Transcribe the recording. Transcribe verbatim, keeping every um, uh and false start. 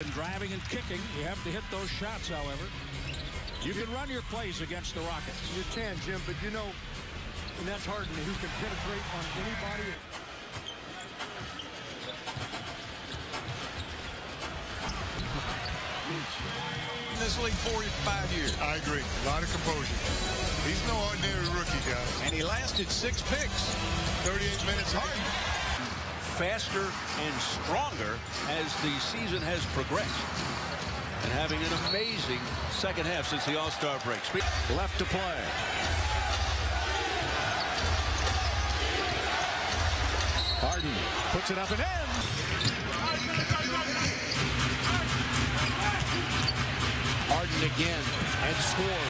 And driving and kicking. You have to hit those shots, however. You can run your plays against the Rockets. You can, Jim, but you know, and that's Harden, who can penetrate on anybody. In this league forty-five years. I agree. A lot of composure. He's no ordinary rookie, guys. And he lasted six picks. thirty-eight minutes. Harden. Faster and stronger as the season has progressed, and having an amazing second half since the All-Star break. Left to play. Harden puts it up and in. Harden again and scores.